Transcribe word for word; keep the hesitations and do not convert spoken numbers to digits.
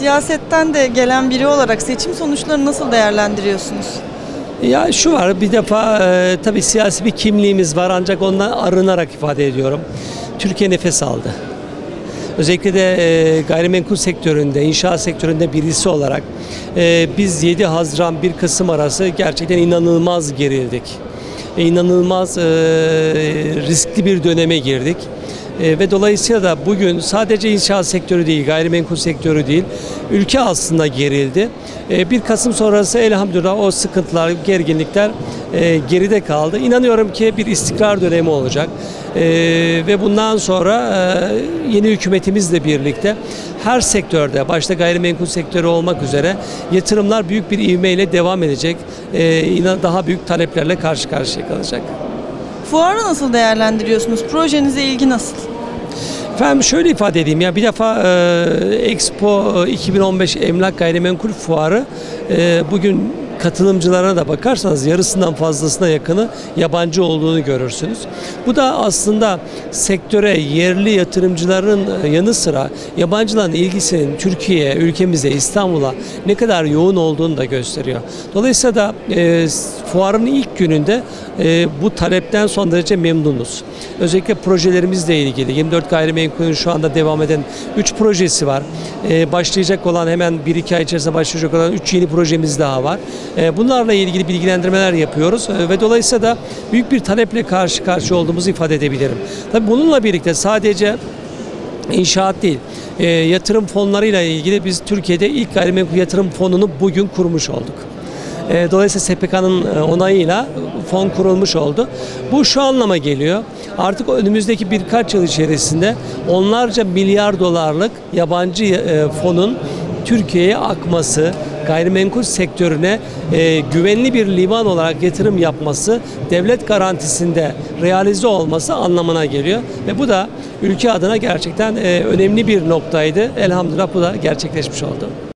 Siyasetten de gelen biri olarak seçim sonuçlarını nasıl değerlendiriyorsunuz? Ya şu var, bir defa e, tabii siyasi bir kimliğimiz var, ancak ondan arınarak ifade ediyorum. Türkiye nefes aldı. Özellikle de e, gayrimenkul sektöründe, inşaat sektöründe birisi olarak e, biz yedi Haziran bir Kasım arası gerçekten inanılmaz gerildik. E, inanılmaz e, riskli bir döneme girdik. E, ve dolayısıyla da bugün sadece inşaat sektörü değil, gayrimenkul sektörü değil, ülke aslında gerildi. E, bir Kasım sonrası elhamdülillah o sıkıntılar, gerginlikler e, geride kaldı. İnanıyorum ki bir istikrar dönemi olacak. E, ve bundan sonra e, yeni hükümetimizle birlikte her sektörde, başta gayrimenkul sektörü olmak üzere yatırımlar büyük bir ivmeyle devam edecek. E, daha büyük taleplerle karşı karşıya kalacak. Fuarı nasıl değerlendiriyorsunuz? Projenize ilgi nasıl? Efendim şöyle ifade edeyim, ya bir defa e, Expo iki bin on beş Emlak Gayrimenkul Fuarı e, bugün katılımcılarına da bakarsanız yarısından fazlasına yakını yabancı olduğunu görürsünüz. Bu da aslında sektöre yerli yatırımcıların yanı sıra yabancıların ilgisinin Türkiye'ye, ülkemize, İstanbul'a ne kadar yoğun olduğunu da gösteriyor. Dolayısıyla da e, fuarın ilk gününde e, bu talepten son derece memnunuz. Özellikle projelerimizle ilgili yirmi dört gayrimenkulün şu anda devam eden üç projesi var. E, başlayacak olan, hemen bir iki ay içerisinde başlayacak olan üç yeni projemiz daha var. Bunlarla ilgili bilgilendirmeler yapıyoruz ve dolayısıyla da büyük bir taleple karşı karşıya olduğumuzu ifade edebilirim. Tabii bununla birlikte sadece inşaat değil, yatırım fonlarıyla ilgili biz Türkiye'de ilk gayrimenkul yatırım fonunu bugün kurmuş olduk. Dolayısıyla S P K'nın onayıyla fon kurulmuş oldu. Bu şu anlama geliyor. Artık önümüzdeki birkaç yıl içerisinde onlarca milyar dolarlık yabancı fonun Türkiye'ye akması, gayrimenkul sektörüne e, güvenli bir liman olarak yatırım yapması, devlet garantisinde realize olması anlamına geliyor. Ve bu da ülke adına gerçekten e, önemli bir noktaydı. Elhamdülillah bu da gerçekleşmiş oldu.